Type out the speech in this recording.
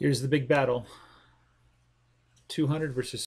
Here's the big battle, 200 versus